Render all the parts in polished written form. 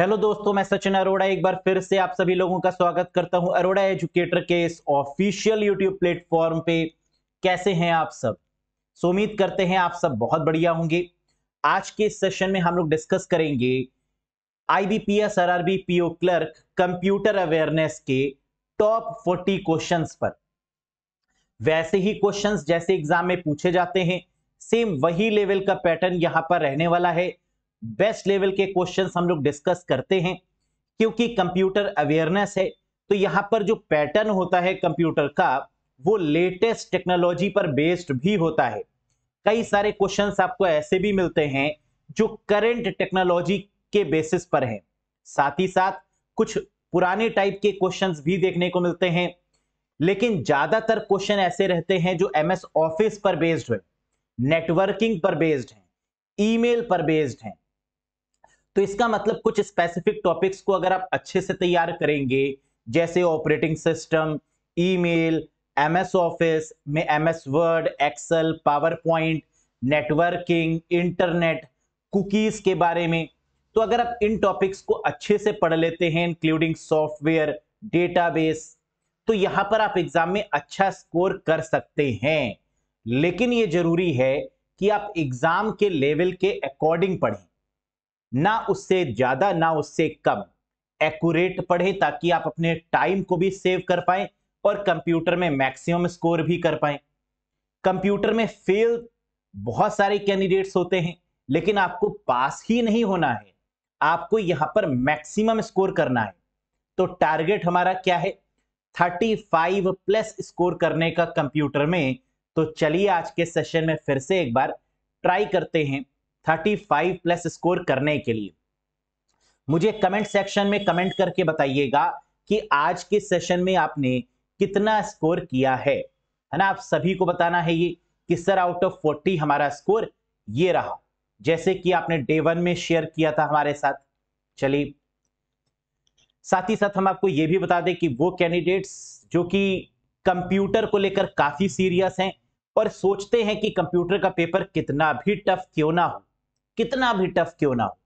Hello दोस्तों, मैं सचिन अरोड़ा एक बार फिर से आप सभी लोगों का स्वागत करता हूं अरोड़ा एजुकेटर के इस ऑफिशियल यूट्यूब प्लेटफॉर्म पे। कैसे हैं आप सब? सो उम्मीद करते हैं आप सब बहुत बढ़िया होंगे। आज के सेशन में हम लोग डिस्कस करेंगे IBPS RRB PO clerk computer awareness के टॉप 40 क्वेश्चन पर। वैसे ही क्वेश्चन जैसे एग्जाम में पूछे जाते हैं, सेम वही लेवल का पैटर्न यहाँ पर रहने वाला है। बेस्ट लेवल के क्वेश्चंस हम लोग डिस्कस करते हैं क्योंकि कंप्यूटर अवेयरनेस है, तो यहाँ पर जो पैटर्न होता है कंप्यूटर का वो लेटेस्ट टेक्नोलॉजी पर बेस्ड भी होता है। कई सारे क्वेश्चंस आपको ऐसे भी मिलते हैं जो करंट टेक्नोलॉजी के बेसिस पर हैं, साथ ही साथ कुछ पुराने टाइप के क्वेश्चंस भी देखने को मिलते हैं, लेकिन ज्यादातर क्वेश्चन ऐसे रहते हैं जो MS ऑफिस पर बेस्ड है, नेटवर्किंग पर बेस्ड है, ईमेल पर बेस्ड है। तो इसका मतलब कुछ स्पेसिफिक टॉपिक्स को अगर आप अच्छे से तैयार करेंगे, जैसे operating system, email, MS office में MS Word, Excel, PowerPoint, networking, internet, cookies के बारे में, तो अगर आप इन टॉपिक्स को अच्छे से पढ़ लेते हैं इंक्लूडिंग सॉफ्टवेयर, डेटाबेस, तो यहाँ पर आप एग्जाम में अच्छा स्कोर कर सकते हैं। लेकिन ये जरूरी है कि आप एग्जाम के लेवल के अकॉर्डिंग पढ़ें, ना उससे ज्यादा ना उससे कम, एक्यूरेट पढ़े ताकि आप अपने टाइम को भी सेव कर पाए और कंप्यूटर में मैक्सिमम स्कोर भी कर पाए। कंप्यूटर में फेल बहुत सारे कैंडिडेट्स होते हैं, लेकिन आपको पास ही नहीं होना है, आपको यहां पर मैक्सिमम स्कोर करना है। तो टारगेट हमारा क्या है? 35+ स्कोर करने का कंप्यूटर में। तो चलिए आज के सेशन में फिर से एक बार ट्राई करते हैं 35+ स्कोर करने के लिए। मुझे कमेंट सेक्शन में कमेंट करके बताइएगा कि आज के सेशन में आपने कितना स्कोर किया है ना। आप सभी को बताना है ये कि सर आउट ऑफ 40 हमारा स्कोर ये रहा, जैसे कि आपने डे 1 में शेयर किया था हमारे साथ। चलिए, साथ ही साथ हम आपको ये भी बता दें कि वो कैंडिडेट्स जो कि कंप्यूटर को लेकर काफी सीरियस हैं और सोचते हैं कि कंप्यूटर का पेपर कितना भी टफ क्यों ना हो, कितना भी टफ क्यों ना हो,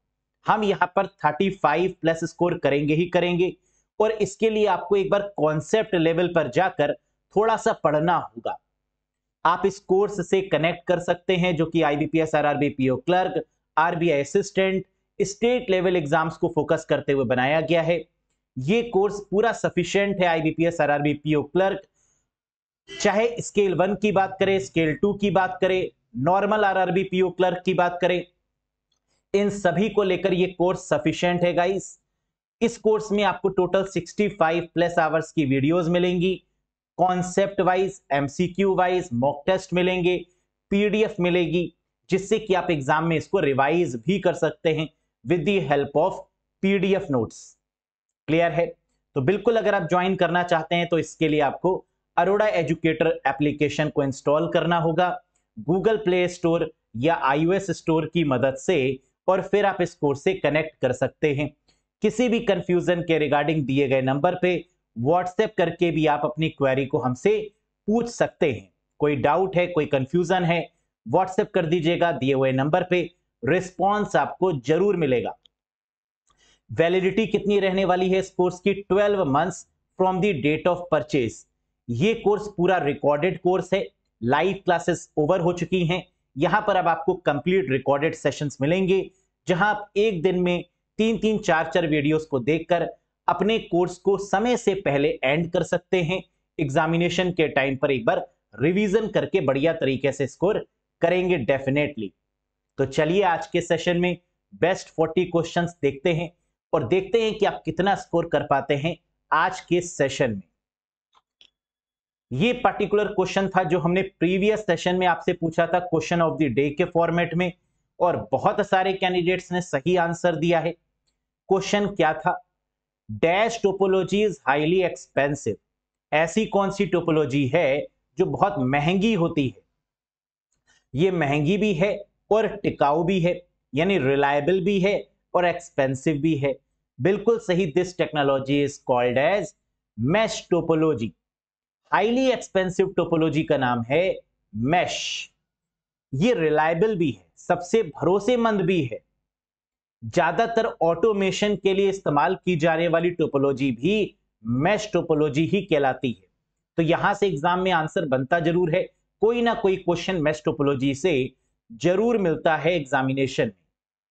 हम यहाँ पर 35+ स्कोर करेंगे ही करेंगे। और इसके लिए आपको एक बार कॉन्सेप्ट लेवल पर जाकर थोड़ा सा पढ़ना होगा। आप इस कोर्स से कनेक्ट कर सकते हैं जो कि IBPS RRB PO clerk, RBI assistant, state level exams को फोकस करते हुए बनाया गया है। ये कोर्स पूरा सफिशियंट है IBPS RRB PO क्लर्क, चाहे स्केल 1 की बात करें, स्केल 2 की बात करें, नॉर्मल RRB PO क्लर्क की बात करें, इन सभी को लेकर ये कोर्स सफिशिएंट है गाइस। इस कोर्स में आपको टोटल 65+ आवर्स की वीडियोस मिलेंगी, concept wise, MCQ wise, mock test मिलेंगे, PDF मिलेगी, जिससे कि आप एग्जाम में इसको रिवाइज भी कर सकते हैं with the help of PDF notes. Clear है? तो बिल्कुल अगर आप ज्वाइन करना चाहते हैं तो इसके लिए आपको अरोड़ा एजुकेटर एप्लीकेशन को इंस्टॉल करना होगा गूगल प्ले स्टोर या iOS स्टोर की मदद से, और फिर आप इस कोर्स से कनेक्ट कर सकते हैं। किसी भी कंफ्यूजन के रिगार्डिंग दिए गए नंबर पे व्हाट्सएप करके भी आप अपनी क्वेरी को हमसे पूछ सकते हैं। कोई डाउट है, कोई कंफ्यूजन है, व्हाट्सएप कर दीजिएगा दिए हुए नंबर पे, रिस्पॉन्स आपको जरूर मिलेगा। वैलिडिटी कितनी रहने वाली है इस कोर्स की? 12 months from the date of purchase. ये कोर्स पूरा रिकॉर्डेड कोर्स है, लाइव क्लासेस ओवर हो चुकी हैं, यहाँ पर अब आपको कंप्लीट रिकॉर्डेड सेशंस मिलेंगे, जहाँ आप एक दिन में 3-3, 4-4 वीडियोस को देखकर अपने कोर्स को समय से पहले एंड कर सकते हैं। एग्जामिनेशन के टाइम पर एक बार रिवीजन करके बढ़िया तरीके से स्कोर करेंगे डेफिनेटली। तो चलिए आज के सेशन में बेस्ट 40 क्वेश्चन देखते हैं और देखते हैं कि आप कितना स्कोर कर पाते हैं आज के सेशन में। ये पर्टिकुलर क्वेश्चन था जो हमने प्रीवियस सेशन में आपसे पूछा था क्वेश्चन ऑफ द डे के फॉर्मेट में, और बहुत सारे कैंडिडेट्स ने सही आंसर दिया है। क्वेश्चन क्या था? Dash topology is highly expensive. ऐसी कौन सी टोपोलॉजी है जो बहुत महंगी होती है? ये महंगी भी है और टिकाऊ भी है, यानी रिलायबल भी है और एक्सपेंसिव भी है। बिल्कुल सही, this technology is called as mesh topology. Highly expensive topology का नाम है मैश। ये रिलायबल भी है, सबसे भरोसेमंद भी है। ज्यादातर ऑटोमेशन के लिए इस्तेमाल की जाने वाली टोपोलॉजी भी मैश टोपोलॉजी ही कहलाती है। तो यहां से एग्जाम में आंसर बनता जरूर है, कोई ना कोई क्वेश्चन मैश टोपोलॉजी से जरूर मिलता है एग्जामिनेशन में।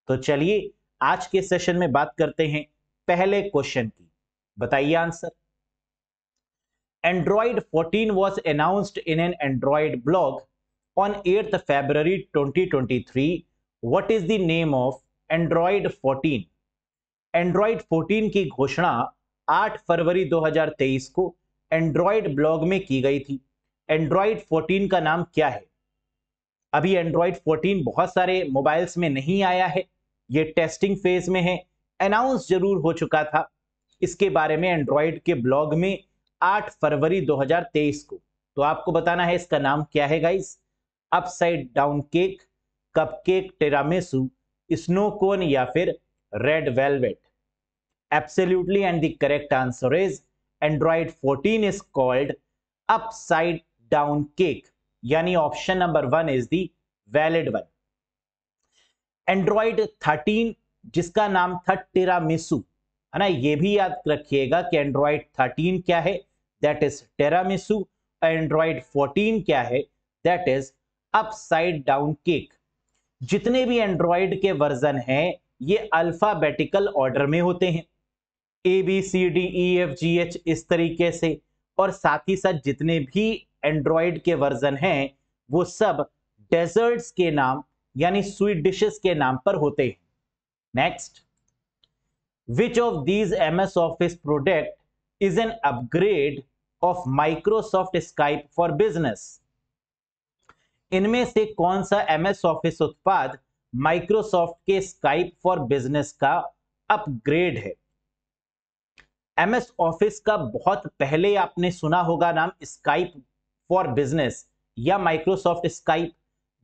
तो चलिए आज के सेशन में बात करते हैं पहले क्वेश्चन की, बताइए answer. Android 14 was announced in an Android blog on 8 February 2023। What is the name of Android 14? Android 14 की घोषणा 8 फरवरी 2023 को एंड्रॉइड ब्लॉग में की गई थी। एंड्रॉइड 14 का नाम क्या है? अभी एंड्रॉइड 14 बहुत सारे मोबाइल्स में नहीं आया है, ये टेस्टिंग फेज में है, अनाउंस जरूर हो चुका था। इसके बारे में एंड्रॉइड के ब्लॉग में 8 फरवरी 2023 को, तो आपको बताना है इसका नाम क्या है guys. Upside down cake, cupcake, tiramisu, snow cone या फिर red velvet. Absolutely and the correct answer is Android 14 is called upside down cake, यानी option number 1 is the valid one. Android 13 जिसका नाम था टेरामेसु, है ना, ये भी याद रखिएगा कि एंड्रॉइड 13 क्या है, दैट इज टेरामेसु। एंड्रॉइड 14 क्या है, that is upside down cake. जितने भी एंड्रॉइड के वर्जन हैं ये अल्फाबेटिकल ऑर्डर में होते हैं, ABCDEFGH इस तरीके से, और साथ ही साथ जितने भी एंड्रॉइड के वर्जन हैं वो सब डेजर्ट्स के नाम यानी स्वीट डिशेस के नाम पर होते हैं। Next, Which of these MS Office product is an upgrade of Microsoft Skype for Business? इनमें से कौन सा MS Office उत्पाद Microsoft के Skype for Business का अपग्रेड है? MS Office का बहुत पहले आपने सुना होगा नाम Skype for Business या Microsoft Skype,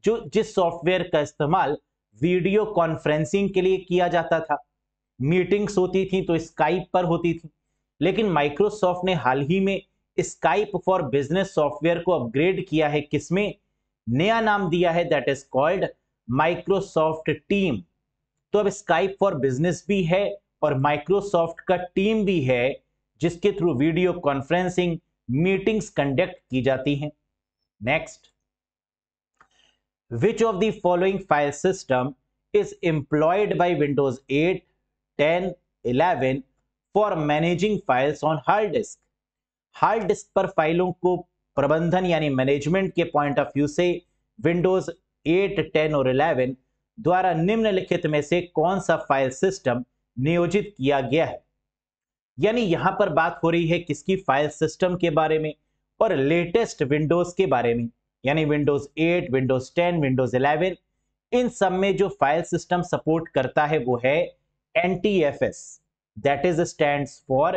जो जिस सॉफ्टवेयर का इस्तेमाल वीडियो कॉन्फ्रेंसिंग के लिए किया जाता था, मीटिंग्स होती थी तो स्काइप पर होती थी। लेकिन माइक्रोसॉफ्ट ने हाल ही में स्काइप फॉर बिजनेस सॉफ्टवेयर को अपग्रेड किया है, किसमें, नया नाम दिया है, that is called Microsoft team. तो अब स्काइप फॉर बिजनेस भी है और माइक्रोसॉफ्ट का टीम भी है, जिसके through video conferencing meetings conduct की जाती हैं। Next, which of the following file system is employed by Windows 8, 10, 11 for managing files on hard disk? Hard disk पर फाइलों को प्रबंधन यानी मैनेजमेंट के पॉइंट ऑफ व्यू से विंडोज 8, 10 और 11 द्वारा निम्नलिखित में से कौन सा फाइल सिस्टम नियोजित किया गया है? यानी यहां पर बात हो रही है किसकी, फाइल सिस्टम के बारे में और लेटेस्ट विंडोज के बारे में, यानी विंडोज 8, विंडोज 10, विंडोज 11, इन सब में जो फाइल सिस्टम सपोर्ट करता है वो है NTFS, that is stands for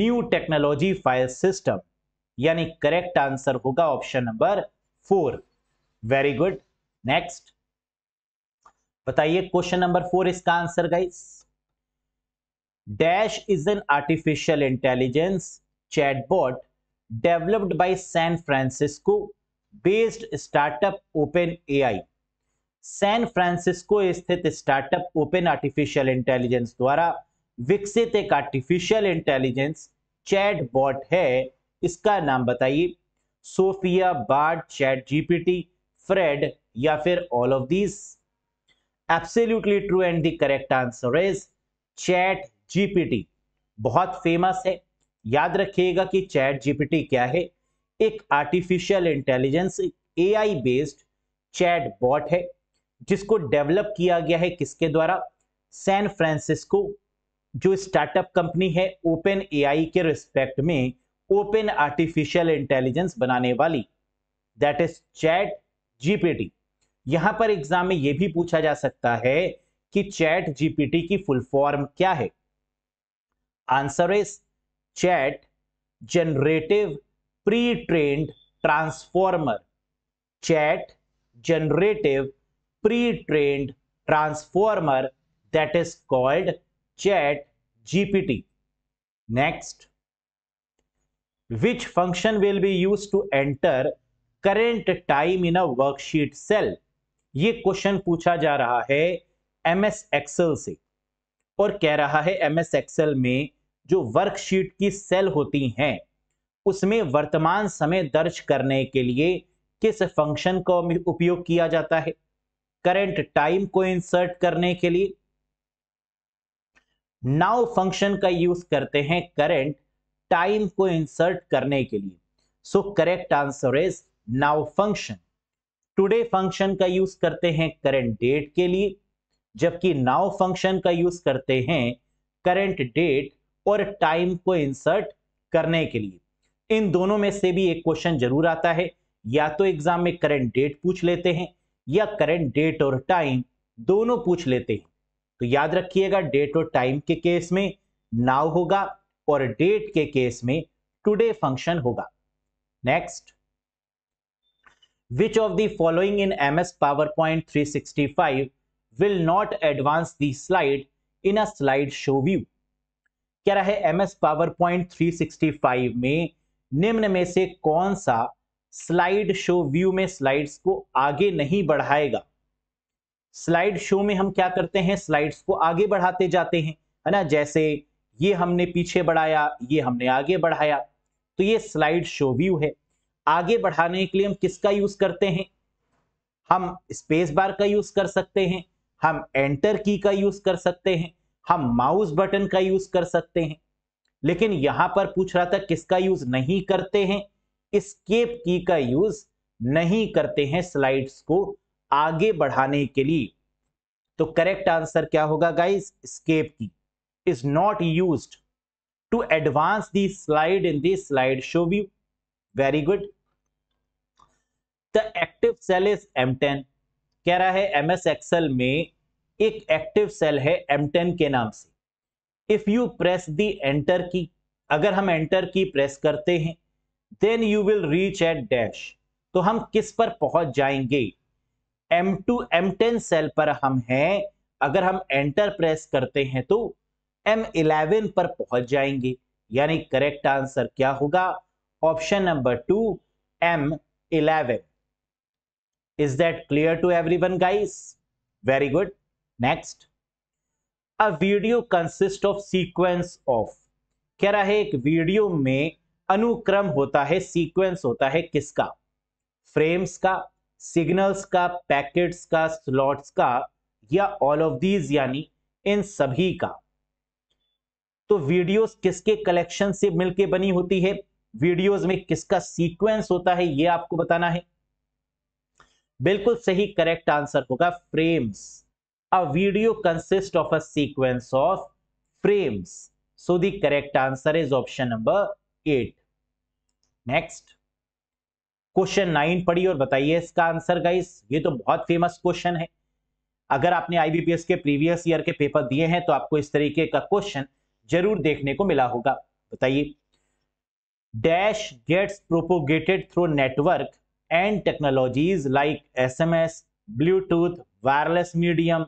New Technology File System, यानी करेक्ट आंसर होगा option number 4। Very good. Next, बताइए क्वेश्चन नंबर 4 इसका answer guys. Dash is an artificial intelligence chatbot developed by San Francisco based startup Open AI। San Francisco स्थित startup open artificial intelligence द्वारा विकसित एक artificial intelligence chat bot है, इसका नाम बताइए, Sophia, Bard, chat GPT, Fred या फिर all of these. Absolutely true and the correct answer is chat GPT. बहुत फेमस है, याद रखिएगा कि चैट जीपीटी क्या है, एक artificial intelligence AI based chat bot है, जिसको डेवलप किया गया है किसके द्वारा, सैन फ्रांसिस्को जो स्टार्टअप कंपनी है ओपन AI के रिस्पेक्ट में ओपन आर्टिफिशियल इंटेलिजेंस बनाने वाली, दैट इज चैट जीपीटी। यहां पर एग्जाम में यह भी पूछा जा सकता है कि चैट जीपीटी की फुल फॉर्म क्या है। Answer is chat generative pre trained transformer. Chat generative pre-trained transformer, that is called Chat GPT. Next, which function will be used to enter current time in a worksheet cell? ये question पूछा जा रहा है MS Excel से, और कह रहा है एमएस एक्सेल में जो वर्कशीट की सेल होती हैं उसमें वर्तमान समय दर्ज करने के लिए किस फंक्शन का उपयोग किया जाता है, करंट टाइम को इंसर्ट करने के लिए नाउ फंक्शन का यूज करते हैं करंट टाइम को इंसर्ट करने के लिए। So correct answer is now function. Today function का यूज करते हैं करंट डेट के लिए, जबकि नाउ फंक्शन का यूज करते हैं करंट डेट और टाइम को इंसर्ट करने के लिए। इन दोनों में से भी एक क्वेश्चन जरूर आता है, या तो एग्जाम में करंट डेट पूछ लेते हैं या करंट डेट और टाइम दोनों पूछ लेते हैं। तो याद रखिएगा डेट और टाइम के केस में नाउ होगा और डेट के केस में टुडे फंक्शन होगा। Next, which of the following in MS PowerPoint 365 will not advance the slide in a slide show view. क्या रहा है एमएस पावरपॉइंट 365 में निम्न में से कौन सा स्लाइड शो व्यू में स्लाइड्स को आगे नहीं बढ़ाएगा। स्लाइड शो में हम क्या करते हैं, स्लाइड्स को आगे बढ़ाते जाते हैं, है ना, जैसे ये हमने पीछे बढ़ाया, ये हमने आगे बढ़ाया, तो ये स्लाइड शो व्यू है। आगे बढ़ाने के लिए हम किसका यूज करते हैं, हम स्पेस बार का यूज कर सकते हैं, हम एंटर की का यूज कर सकते हैं, हम माउस बटन का यूज कर सकते हैं। लेकिन यहां पर पूछ रहा था किसका यूज नहीं करते हैं, एस्केप की का यूज नहीं करते हैं स्लाइड्स को आगे बढ़ाने के लिए। तो करेक्ट आंसर क्या होगा guys, escape key is not used to advance the slide in the slide show view. Very good. The active cell is M10। कह रहा है एमएस एक्सेल में एक एक्टिव सेल है M10 के नाम से। If you press the enter key, अगर हम एंटर की प्रेस करते हैं, then you will reach at dash, तो हम किस पर पहुंच जाएंगे, M2 M10 सेल पर हम हैं। अगर हम एंटर प्रेस करते हैं तो M11 पर पहुंच जाएंगे, यानी करेक्ट आंसर क्या होगा, option number 2 M11। Is that clear to everyone guys? Very good. Next, a video consist of sequence of. कह रहा है एक वीडियो में अनुक्रम होता है, सीक्वेंस होता है किसका, फ्रेम्स का, सिग्नल्स का, पैकेट्स का, स्लॉट्स का, या ऑल ऑफ दीज, यानी इन सभी का। तो वीडियोस किसके कलेक्शन से मिलके बनी होती है, वीडियोस में किसका सीक्वेंस होता है, ये आपको बताना है। बिल्कुल सही करेक्ट आंसर होगा frames. A video consist of a sequence of frames. So the correct answer is option number 8। Next, question 9 पढ़िए और बताइए इसका आंसर गाइस। ये तो बहुत फेमस क्वेश्चन है, अगर आपने IBPS के प्रीवियस ईयर के पेपर दिए हैं तो आपको इस तरीके का क्वेश्चन जरूर देखने को मिला होगा। बताइए, dash gets propagated through network and technologies like SMS, Bluetooth, wireless medium,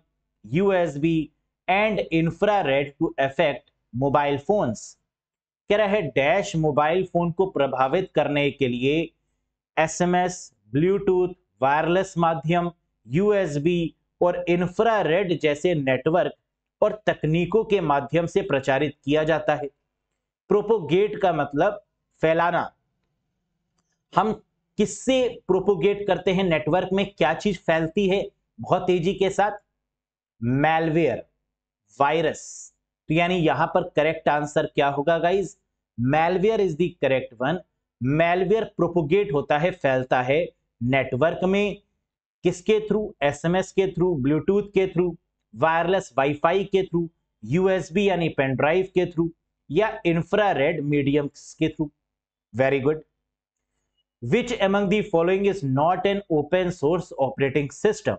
USB and infrared to affect mobile phones. कह रहा है डैश मोबाइल फोन को प्रभावित करने के लिए SMS, ब्लूटूथ, वायरलेस माध्यम, USB और इंफ्रारेड जैसे नेटवर्क और तकनीकों के माध्यम से प्रचारित किया जाता है। प्रोपोगेट का मतलब फैलाना, हम किससे प्रोपोगेट करते हैं, नेटवर्क में क्या चीज फैलती है बहुत तेजी के साथ, मैलवेयर, वायरस। तो यानी यहां पर करेक्ट आंसर क्या होगा guys, malware is the correct one. Malware propagate होता है, फैलता है नेटवर्क में, किसके थ्रू, SMS के थ्रू, ब्लूटूथ के थ्रू, वायरलेस वाईफाई के थ्रू, USB यानी पेनड्राइव के थ्रू, या इंफ्रारेड मीडियम्स के through. Very good. Which among the following is not an open source operating system.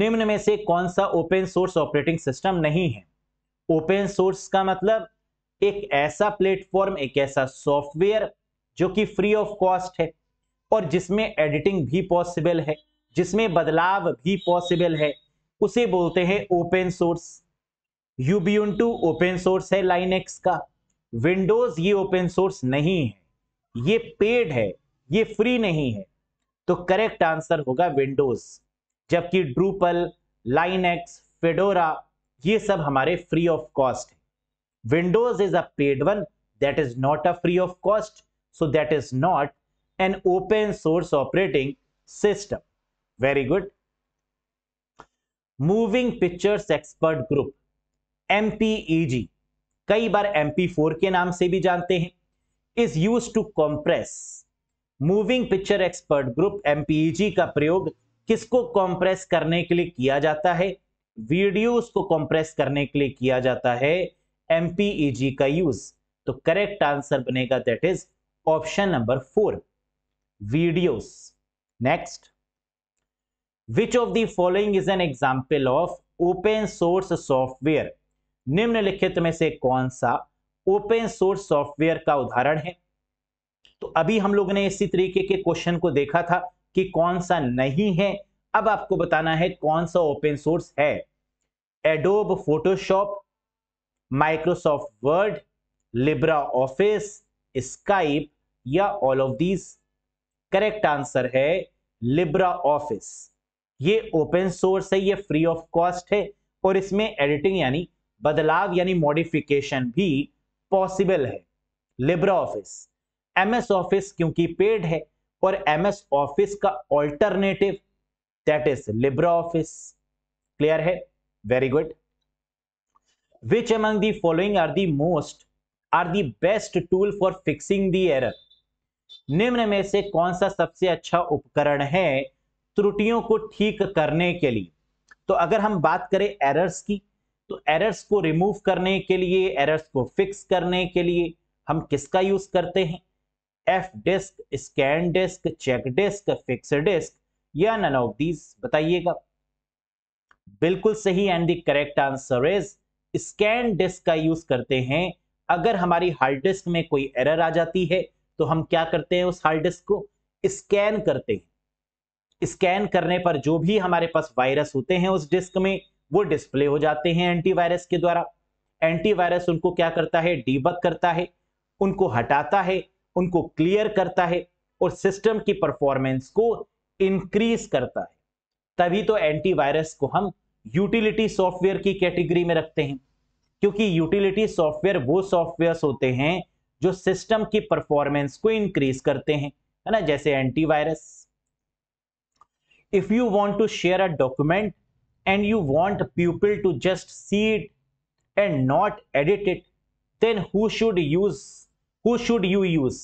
निम्न में से कौन सा ओपन सोर्स ऑपरेटिंग सिस्टम नहीं है। ओपन सोर्स का मतलब एक ऐसा प्लेटफॉर्म, एक ऐसा सॉफ्टवेयर जो कि फ्री ऑफ कॉस्ट है और जिसमें एडिटिंग भी पॉसिबल है, जिसमें बदलाव भी पॉसिबल है, उसे बोलते हैं open source. Ubuntu open source है लाइनेक्स का, विंडोज ये ओपन सोर्स नहीं है, ये पेड है, ये फ्री नहीं है। तो करेक्ट आंसर होगा विंडोज, जबकि ड्रूपल, लाइनेक्स, फेडोरा ये सब हमारे फ्री ऑफ कॉस्ट है. Windows is a paid one, that is not a free of cost, so that is not an open source operating system. Very good. Moving pictures expert group MPEG, कई बार MP4 के नाम से भी जानते हैं, is use to compress. Moving picture expert group MPEG का प्रयोग किसको कॉम्प्रेस करने के लिए किया जाता है? वीडियोस को कॉम्प्रेस करने के लिए किया जाता है MPEG का यूज. तो करेक्ट आंसर बनेगा that is option number 4, videos. Next, which of the following is an example of open source software? निम्नलिखित में से कौन सा ओपन सोर्स सॉफ्टवेयर का उदाहरण है? तो अभी हम लोगों ने इसी तरीके के क्वेश्चन को देखा था कि कौन सा नहीं है, अब आपको बताना है कौन सा ओपन सोर्स है. Adobe Photoshop, Microsoft Word, Libra office, Skype या all of these? Correct answer है लिब्रा ऑफिस. ये ओपन सोर्स है, ये फ्री ऑफ कॉस्ट है और इसमें एडिटिंग यानी बदलाव यानी मॉडिफिकेशन भी पॉसिबल है. Libra office. MS ऑफिस क्योंकि पेड है और MS ऑफिस का alternative that is Libra office. Clear है? Very good. Which among the following are the best tool for fixing the error? निम्न में से कौन सा सबसे अच्छा उपकरण है त्रुटियों को ठीक करने के लिए? तो अगर हम बात करें एरर्स की, तो एरर्स को रिमूव करने के लिए, एरर्स को फिक्स करने के लिए हम किसका यूज करते हैं? F disk, scan disk, check disk, fix disk या नन ऑफ दीज? बताइएगा. बिल्कुल सही and the correct answer is scan disk का यूज करते हैं. अगर हमारी हार्ड डिस्क में कोई एरर आ जाती है तो हम क्या करते हैं? उस हार्ड डिस्क को स्कैन करते हैं. स्कैन करने पर जो भी हमारे पास वायरस होते हैं उस डिस्क में, वो डिस्प्ले हो जाते हैं एंटीवायरस के द्वारा. एंटीवायरस उनको क्या करता है? डीबग करता है, उनको हटाता है, उनको क्लियर करता है और सिस्टम की परफॉर्मेंस को इंक्रीज करता है. तभी तो एंटीवायरस को हम यूटिलिटी सॉफ्टवेयर की कैटेगरी में रखते हैं, क्योंकि यूटिलिटी सॉफ्टवेयर वो सॉफ्टवेयर्स होते हैं जो सिस्टम की परफॉर्मेंस को इंक्रीज करते हैं, है ना, जैसे antivirus. If you want to share a document and you want people to just see it and not edit it, then who should you use?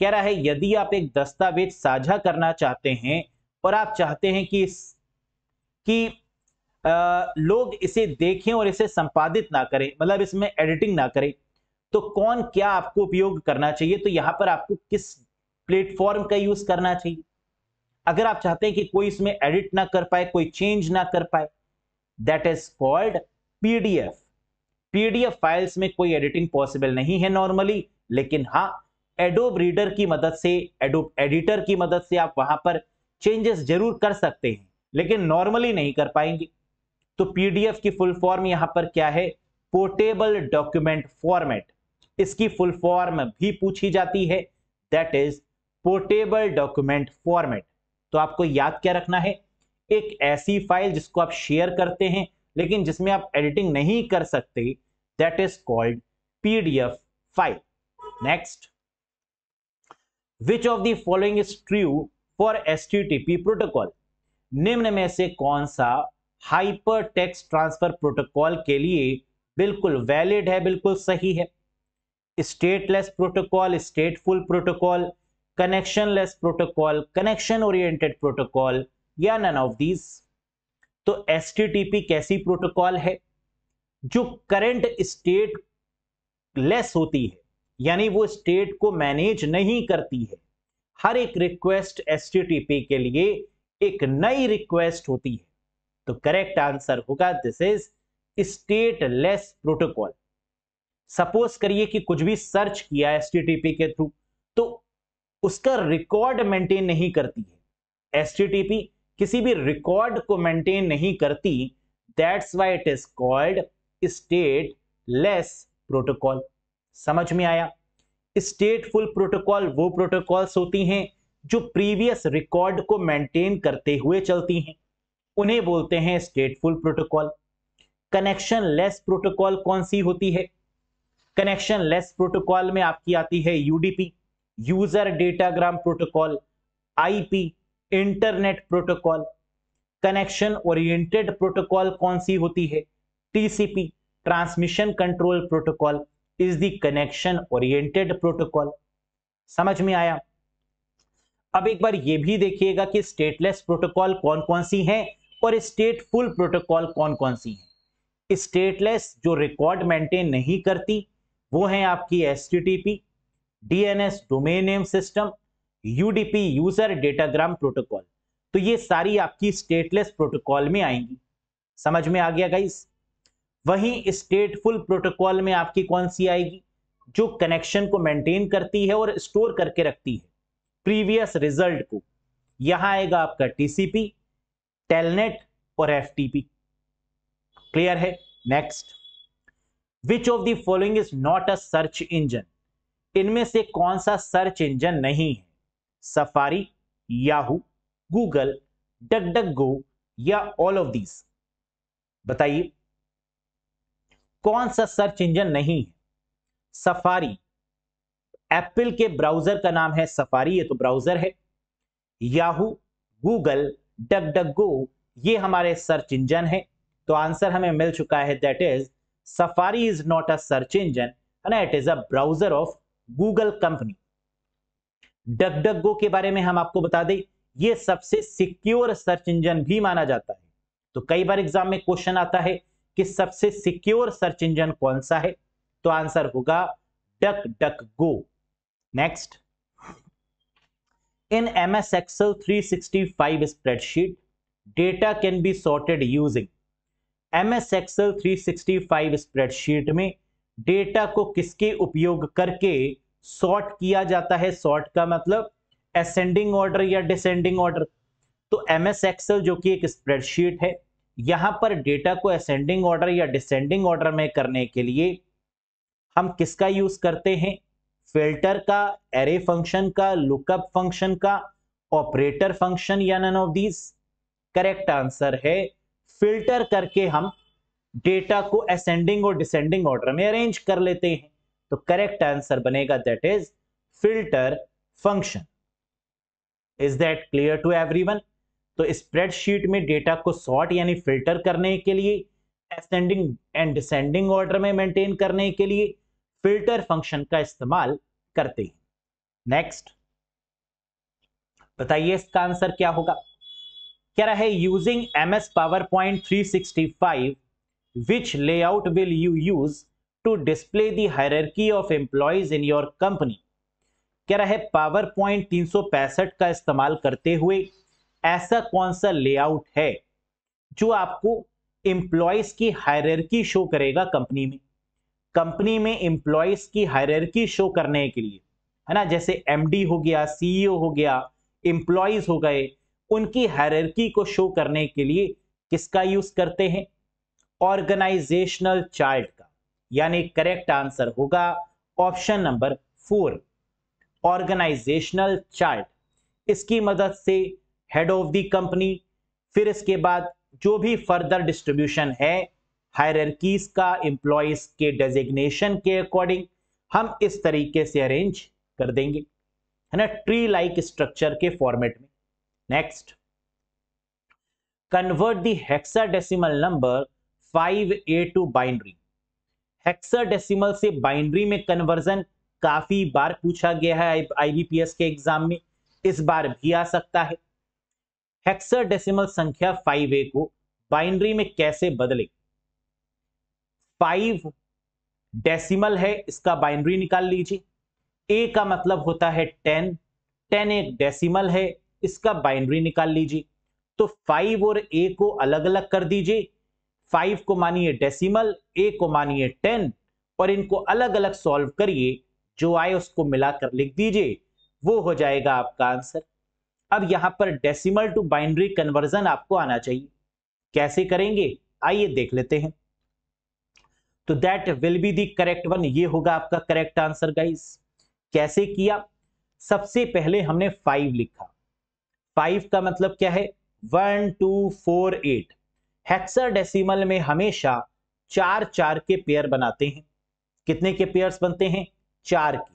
कह रहा है यदि आप एक दस्तावेज साझा करना चाहते हैं और आप चाहते हैं कि लोग इसे देखें और इसे संपादित ना करें, मतलब इसमें एडिटिंग ना करें, तो कौन क्या आपको उपयोग करना चाहिए? तो यहाँ पर आपको किस प्लेटफॉर्म का यूज करना चाहिए? अगर आप चाहते हैं कि कोई इसमें एडिट ना कर पाए, कोई चेंज ना कर पाए, that is called PDF. PDF files में कोई एडिटिंग पॉसिबल नहीं है नॉर्मली, लेकिन हाँ एडोब रीडर की मदद से, एडोब एडिटर की मदद से आप वहां पर चेंजेस जरूर कर सकते हैं, लेकिन नॉर्मली नहीं कर पाएंगे. तो PDF की फुल फॉर्म यहाँ पर क्या है? Portable document format. इसकी फुल फॉर्म भी पूछी जाती है, that is portable document format. तो आपको याद क्या रखना है? एक ऐसी फाइल जिसको आप शेयर करते हैं लेकिन जिसमें आप एडिटिंग नहीं कर सकते, that is called PDF file. Next, which of the following is true for HTTP protocol? निम्न में से कौन सा हाइपर टेक्स्ट ट्रांसफर प्रोटोकॉल के लिए बिल्कुल वैलिड है, बिल्कुल सही है? Stateless protocol, stateful protocol, connectionless protocol, connection oriented protocol या नन ऑफ दीज? तो HTTP कैसी प्रोटोकॉल है? जो करंट स्टेट लेस होती है, यानी वो स्टेट को मैनेज नहीं करती है. हर एक रिक्वेस्ट HTTP के लिए एक नई रिक्वेस्ट होती है. तो करेक्ट आंसर होगा this is stateless protocol. Suppose करिए कि कुछ भी सर्च किया HTTP के थ्रू, तो उसका रिकॉर्ड मेंटेन नहीं करती है HTTP, किसी भी रिकॉर्ड को मेंटेन नहीं करती, that's why it is called stateless protocol. समझ में आया? स्टेटफुल प्रोटोकॉल वो प्रोटोकॉल्स होती हैं जो प्रीवियस रिकॉर्ड को मेंटेन करते हुए चलती हैं, उन्हें बोलते हैं stateful protocol. Connectionless protocol कौन सी होती है? कनेक्शन लेस प्रोटोकॉल में आपकी आती है UDP, user datagram protocol, IP, internet protocol. Connection oriented protocol कौन सी होती है? TCP, transmission control protocol is the connection oriented protocol. समझ में आया? अब एक बार ये भी देखिएगा कि स्टेटलेस प्रोटोकॉल कौन कौन सी हैं और स्टेटफुल प्रोटोकॉल कौन कौन सी हैं। स्टेटलेस जो रिकॉर्ड मेंटेन नहीं करती वो है आपकी HTTP, DNS domain name system, UDP user datagram protocol. तो ये सारी आपकी स्टेटलेस प्रोटोकॉल में आएंगी। समझ में आ गया गाइस? वहीं स्टेटफुल प्रोटोकॉल में आपकी कौन सी आएगी? जो कनेक्शन को मेंटेन करती है और स्टोर करके रखती है प्रीवियस रिजल्ट को। यहां आएगा आपका टीसीपी, टेलनेट और एफटीपी। क्लियर है? Next, which of the following is not a search engine? इनमें से कौन सा सर्च इंजन नहीं है? Safari, Yahoo, Google, DuckDuckGo या ऑल ऑफ दीज। बताइए कौन सा सर्च इंजन नहीं है? सफारी, एप्पल के ब्राउजर का नाम है सफारी, ये तो ब्राउजर है। Yahoo, Google, DuckDuckGo ये हमारे सर्च इंजन है। तो आंसर हमें मिल चुका है, that is Safari is not a search engine, है ना, it is a browser of Google company. DuckDuckGo के बारे में हम आपको बता दें, ये सबसे सिक्योर सर्च इंजन भी माना जाता है। तो कई बार एग्जाम में क्वेश्चन आता है कि सबसे सिक्योर सर्च इंजन कौन सा है, तो आंसर होगा DuckDuckGo. Next, in MS Excel 365 spreadsheet data can be sorted using. MS Excel 365 spreadsheet में डेटा को किसके उपयोग करके सॉर्ट किया जाता है? सॉर्ट का मतलब असेंडिंग ऑर्डर या डिसेंडिंग ऑर्डर। तो एमएस एक्सेल जो कि एक स्प्रेडशीट है, यहां पर डेटा को असेंडिंग ऑर्डर या डिसेंडिंग ऑर्डर में करने के लिए हम किसका यूज करते हैं? फिल्टर का, एरे फंक्शन का, लुकअप फंक्शन का, ऑपरेटर फंक्शन या none of these. Correct answer है फिल्टर करके हम डेटा को असेंडिंग और डिसेंडिंग ऑर्डर में अरेंज कर लेते हैं। तो करेक्ट आंसर बनेगा that is filter function. Is that clear to everyone? तो स्प्रेडशीट में डेटा को सॉर्ट यानी फिल्टर करने के लिए, असेंडिंग एंड डिसेंडिंग ऑर्डर में मेंटेन करने के लिए फिल्टर फंक्शन का इस्तेमाल करते हैं। नेक्स्ट, बताइए इसका आंसर क्या होगा? कह रहा है using MS PowerPoint 365 which layout will you use to display the hierarchy of employees in your company. कह रहा है पावरपॉइंट 365 का इस्तेमाल करते हुए ऐसा कौन सा लेआउट है जो आपको एम्प्लॉइज की हायरार्की शो करेगा कंपनी में। कंपनी में एम्प्लॉइज की हायरार्की शो करने के लिए, है ना, जैसे एमडी हो गया, सीईओ हो गया, एम्प्लॉइज हो गए, उनकी हायरार्की को शो करने के लिए किसका यूज करते हैं? ऑर्गेनाइजेशनल चार्ट का। यानी करेक्ट आंसर होगा ऑप्शन नंबर 4, ऑर्गेनाइजेशनल चार्ट। इसकी मदद से हेड ऑफ द कंपनी, फिर इसके बाद जो भी फर्दर डिस्ट्रीब्यूशन है हायरार्कीज का, एम्प्लॉइज के डेजिग्नेशन के अकॉर्डिंग हम इस तरीके से अरेंज कर देंगे, है ना, ट्री लाइक स्ट्रक्चर के फॉर्मेट में। Next, convert the hexadecimal number 5A to binary. Hexadecimal से बाइनरी में कन्वर्जन काफी बार पूछा गया है IBPS के एग्जाम में, इस बार भी आ सकता है। हेक्साडेसिमल संख्या 5A को बाइनरी में कैसे बदले? 5 डेसिमल है, इसका बाइनरी निकाल लीजिए। A का मतलब होता है 10, 10 एक डेसिमल है, इसका बाइनरी निकाल लीजिए। तो 5 और A को अलग अलग कर दीजिए। 5 को मानिए डेसिमल, A को मानिए 10 और इनको अलग अलग सॉल्व करिए, जो आए उसको मिलाकर लिख दीजिए, वो हो जाएगा आपका आंसर। अब यहां पर डेसिमल टू बाइनरी कन्वर्जन आपको आना चाहिए, कैसे करेंगे आइए देख लेते हैं। तो that will be the correct one, ये होगा आपका करेक्ट आंसर गाइस। कैसे किया? सबसे पहले हमने 5 लिखा। 5 का मतलब क्या है? 1 2 4 8। हेक्साडेसिमल में हमेशा चार चार के पेयर बनाते हैं। कितने के पेयर्स बनते हैं? चार के।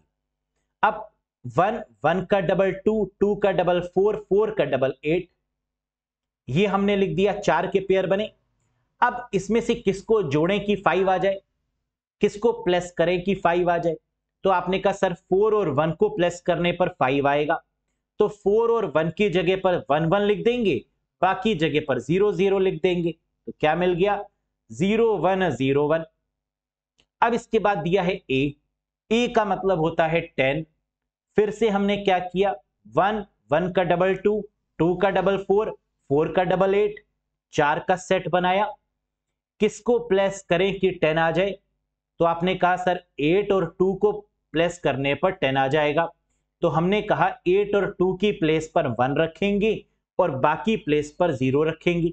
अब 1 1 का डबल 2 2 का डबल 4 4 का डबल 8, ये हमने लिख दिया, चार के पेयर बने। अब इसमें से किसको जोड़ें कि 5 आ जाए, किसको प्लस करें कि 5 आ जाए? तो आपने कहा सर 4 और 1 को प्लस करने पर 5 आएगा, तो 4 और 1 की जगह पर 1 1 लिख देंगे, बाकी जगह पर 0 0 लिख देंगे। तो क्या मिल गया? 0 1 0 1। अब इसके बाद दिया है ए का मतलब होता है 10। फिर से हमने क्या किया? 1 1 का डबल 2 2 का डबल 4 4 का डबल 8, चार का सेट बनाया। किसको प्लस करें कि 10 आ जाए? तो आपने कहा सर 8 और 2 को प्लस करने पर 10 आ जाएगा, तो हमने कहा 8 और 2 की प्लेस पर 1 रखेंगे और बाकी प्लेस पर 0 रखेंगे।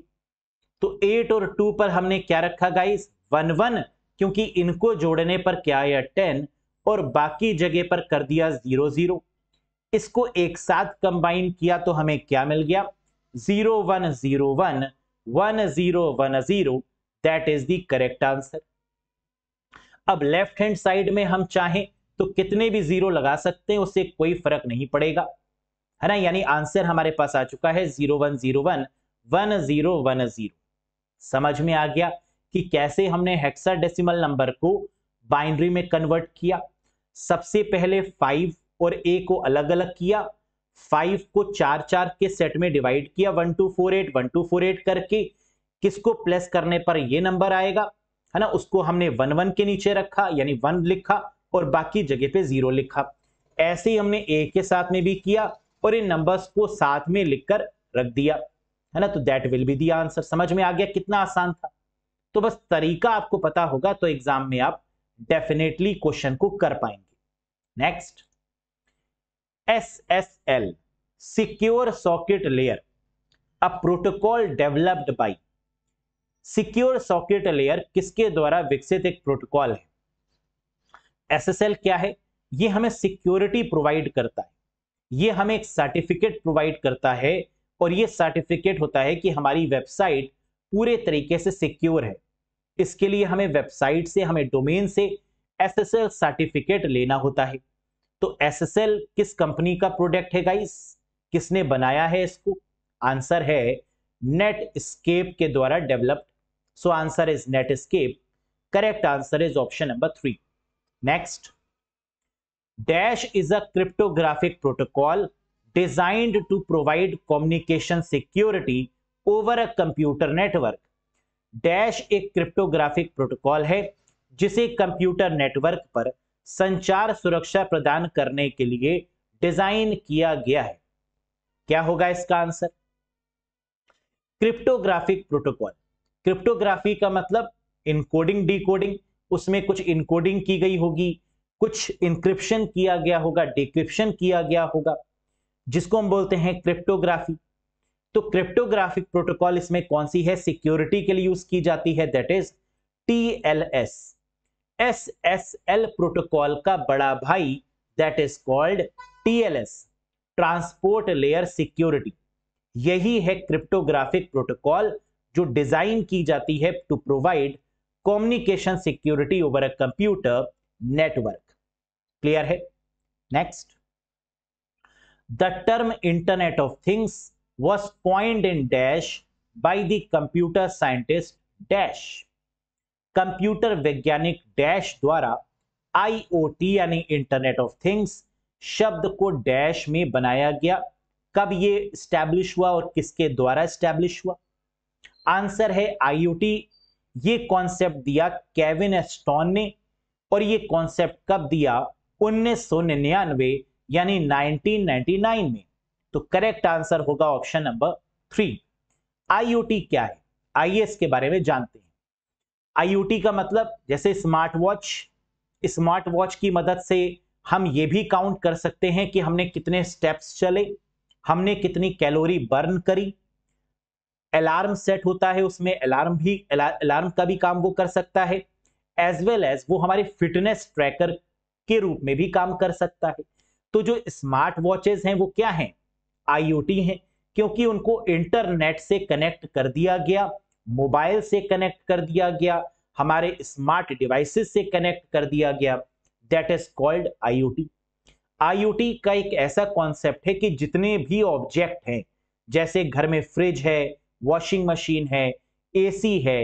तो 8 और 2 पर हमने क्या रखा गाइस? 1 1, क्योंकि इनको जोड़ने पर क्या आया? 10, और बाकी जगह पर कर दिया 0 0। इसको एक साथ कंबाइन किया तो हमें क्या मिल गया? 0 1 0 1 1 0 1 0, that is the correct answer. अब लेफ्ट हैंड साइड में हम चाहें तो कितने भी 0 लगा सकते हैं, उससे कोई फर्क नहीं पड़ेगा, है ना। यानी आंसर हमारे पास आ चुका है 0 1 0 1 1 0 1 0। समझ में आ गया कि कैसे हमने हेक्साडेसिमल नंबर को बाइनरी में कन्वर्ट किया। सबसे पहले 5 और a को अलग अलग किया, 5 को 4 4 के सेट में डिवाइड किया, 1 2 4 8 1 2 4 8 करके। किसको प्लस करने पर ये नंबर आएगा, है ना, उसको हमने 1 1 के नीचे रखा, यानी 1 लिखा और बाकी जगह पे 0 लिखा। ऐसे ही हमने a के साथ में भी किया और इन नंबर्स को साथ में लिखकर रख दिया, है ना। तो that will be the answer. समझ में आ गया कितना आसान था? तो बस तरीका आपको पता होगा तो एग्जाम में आप डेफिनेटली क्वेश्चन को कर पाएंगे। Next, SSL secure socket layer a protocol developed by. Secure socket layer किसके द्वारा विकसित एक प्रोटोकॉल है। SSL क्या है? ये हमें सिक्योरिटी प्रोवाइड करता है, ये हमें एक सर्टिफिकेट प्रोवाइड करता है और ये सर्टिफिकेट होता है कि हमारी वेबसाइट पूरे तरीके से सिक्योर है। इसके लिए हमें वेबसाइट से, हमें डोमेन से SSL सर्टिफिकेट लेना होता है। तो SSL किस कंपनी का प्रोडक्ट है गाइस? किसने बनाया है इसको? आंसर है नेटस्केप के द्वारा developed. So answer is Netscape. Correct answer is option number 3। Next, dash is a cryptographic protocol designed to provide communication security over a computer network. Dash एक क्रिप्टोग्राफिक प्रोटोकॉल है जिसे कंप्यूटर नेटवर्क पर संचार सुरक्षा प्रदान करने के लिए डिजाइन किया गया है। क्या होगा इसका आंसर? क्रिप्टोग्राफिक प्रोटोकॉल, क्रिप्टोग्राफी का मतलब इनकोडिंग डिकोडिंग, उसमें कुछ इनकोडिंग की गई होगी, कुछ इंक्रिप्शन किया गया होगा, डिक्रिप्शन किया गया होगा, जिसको हम बोलते हैं क्रिप्टोग्राफी। तो क्रिप्टोग्राफिक प्रोटोकॉल इसमें कौन सी है? सिक्योरिटी के लिए यूज की जाती है, that is TLS। SSL protocol का बड़ा भाई, that is called TLS, transport layer security. यही है क्रिप्टोग्राफिक प्रोटोकॉल जो डिजाइन की जाती है to provide communication security over a computer network. Clear है? Next, the term internet of things was coined in dash by the computer scientist dash। कंप्यूटर वैज्ञानिक dash द्वारा IoT यानी इंटरनेट ऑफ थिंग्स शब्द को dash में बनाया गया। कब ये establish हुआ और किसके द्वारा establish हुआ? आंसर है IoT। ये कॉन्सेप्ट दिया केविन एस्टॉन ने और ये कॉन्सेप्ट कब दिया? 1999 यानी 1999 में। तो करेक्ट आंसर होगा ऑप्शन नंबर 3। IoT क्या है? आइए इसके बारे में जानते हैं। IoT का मतलब जैसे स्मार्ट वॉच, स्मार्ट वॉच की मदद से हम ये भी काउंट कर सकते हैं कि हमने कितने स्टेप्स चले, हमने कितनी कैलोरी बर्न करी। अलार्म सेट होता है, उसमें अलार्म का भी काम वो कर सकता है, एज वेल एज वो हमारे फिटनेस ट्रैकर के रूप में भी काम कर सकता है। तो जो स्मार्ट वॉचेज हैं वो क्या हैं? IoT है, क्योंकि उनको इंटरनेट से कनेक्ट कर दिया गया, मोबाइल से कनेक्ट कर दिया गया, हमारे स्मार्ट डिवाइसेस से कनेक्ट कर दिया गया। That is called IoT. IoT का एक ऐसा कॉन्सेप्ट है कि जितने भी ऑब्जेक्ट हैं, जैसे घर में फ्रिज है, वॉशिंग मशीन है, एसी है,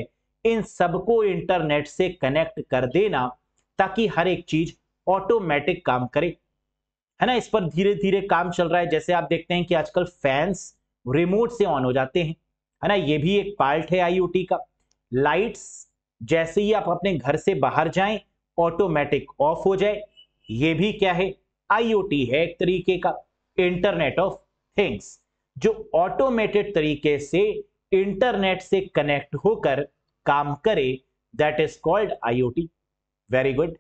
इन सबको इंटरनेट से कनेक्ट कर देना ताकि हर एक चीज ऑटोमेटिक काम करे, है ना। इस पर धीरे धीरे काम चल रहा है। जैसे आप देखते हैं कि आजकल फैंस रिमोट से ऑन हो जाते हैं, है ना, ये भी एक पार्ट है आईओटी का। लाइट्स जैसे ही आप अपने घर से बाहर जाएं ऑटोमेटिक ऑफ हो जाए, ये भी क्या है, आईओटी है, एक तरीके का इंटरनेट ऑफ थिंग्स, जो ऑटोमेटेड तरीके से इंटरनेट से कनेक्ट होकर काम करे। That is called IoT. Very good.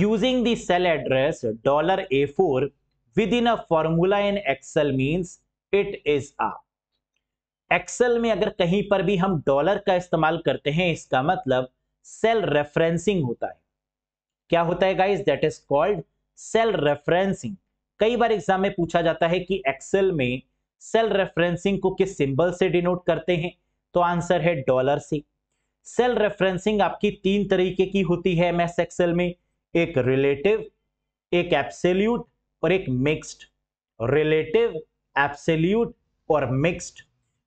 Using the cell address $A4 within a formula in Excel means it is a. Excel में अगर कहीं पर भी हम डॉलर का इस्तेमाल करते हैं, इसका मतलब सेल रेफरेंसिंग होता है। क्या होता है guys? That is called cell referencing. कई बार एग्जाम में पूछा जाता है कि एक्सेल में सेल रेफरेंसिंग को किस सिंबल से डिनोट करते हैं, तो आंसर है डॉलर से। सेल रेफरेंसिंग आपकी तीन तरीके की होती है एमएस एक्सेल में, एक रिलेटिव, एक एब्सोल्यूट और एक मिक्स्ड। रिलेटिव, एब्सोल्यूट और मिक्स्ड।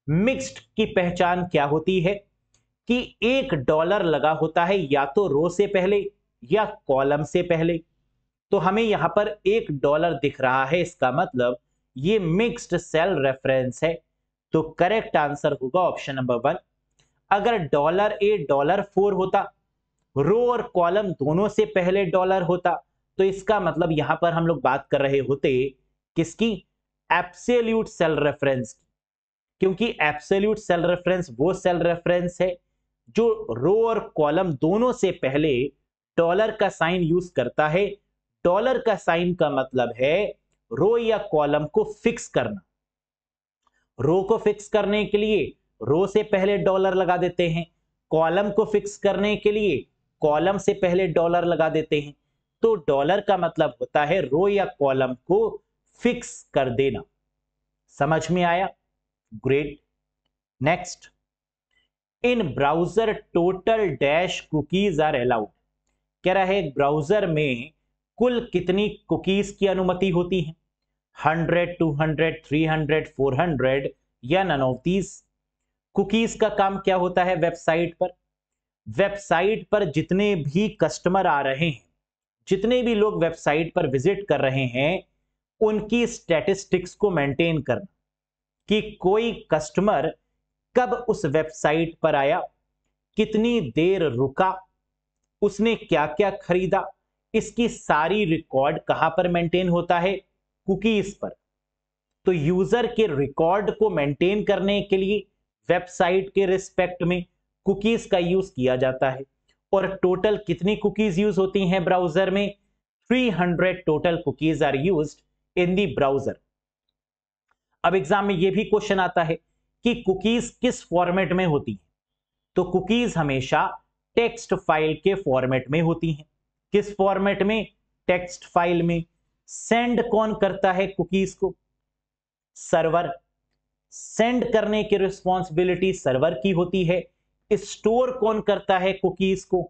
मिक्स्ड की पहचान क्या होती है कि एक डॉलर लगा होता है या तो रो से पहले या कॉलम से पहले, तो हमें यहां पर एक डॉलर दिख रहा है, इसका मतलब ये मिक्स्ड सेल रेफरेंस है। तो करेक्ट आंसर होगा ऑप्शन नंबर 1। अगर $A $4 होता, रो और कॉलम दोनों से पहले डॉलर होता, तो इसका मतलब यहां पर हम लोग बात कर रहे होते किसकी, एब्सोल्यूट सेल रेफरेंस की, क्योंकि एब्सोल्यूट सेल रेफरेंस वो सेल रेफरेंस है जो रो और कॉलम दोनों से पहले डॉलर का साइन यूज करता है। डॉलर का साइन का मतलब है रो या कॉलम को फिक्स करना। रो को फिक्स करने के लिए रो से पहले डॉलर लगा देते हैं, कॉलम को फिक्स करने के लिए कॉलम से पहले डॉलर लगा देते हैं। तो डॉलर का मतलब होता है रो या कॉलम को फिक्स कर देना। समझ में आया? Great. Next, in browser total dash cookies are allowed. कह रहा है ब्राउजर में कुल कितनी कुकीज की अनुमति होती है, 100, 200, 300, 400 या नन ऑफ दीज। कुकीज का काम क्या होता है वेबसाइट पर? वेबसाइट पर जितने भी कस्टमर आ रहे हैं, जितने भी लोग वेबसाइट पर विजिट कर रहे हैं, उनकी स्टैटिस्टिक्स को मेंटेन करना कि कोई कस्टमर कब उस वेबसाइट पर आया, कितनी देर रुका, उसने क्या क्या खरीदा, इसकी सारी रिकॉर्ड कहां पर मेंटेन होता है, कुकीज पर। तो यूजर के रिकॉर्ड को मेंटेन करने के लिए वेबसाइट के रिस्पेक्ट में कुकीज का यूज किया जाता है। और टोटल कितनी कुकीज यूज होती हैं ब्राउजर में, 300 total cookies are used in the browser. अब एग्जाम में यह भी क्वेश्चन आता है कि कुकीज किस फॉर्मेट में होती है, तो कुकीज हमेशा टेक्स्ट फाइल के फॉर्मेट में होती हैं। किस फॉर्मेट में? टेक्स्ट फाइल में। सेंड कौन करता है कुकीज को? सर्वर। सेंड करने की रिस्पॉन्सिबिलिटी सर्वर की होती है। स्टोर कौन करता है कुकीज को?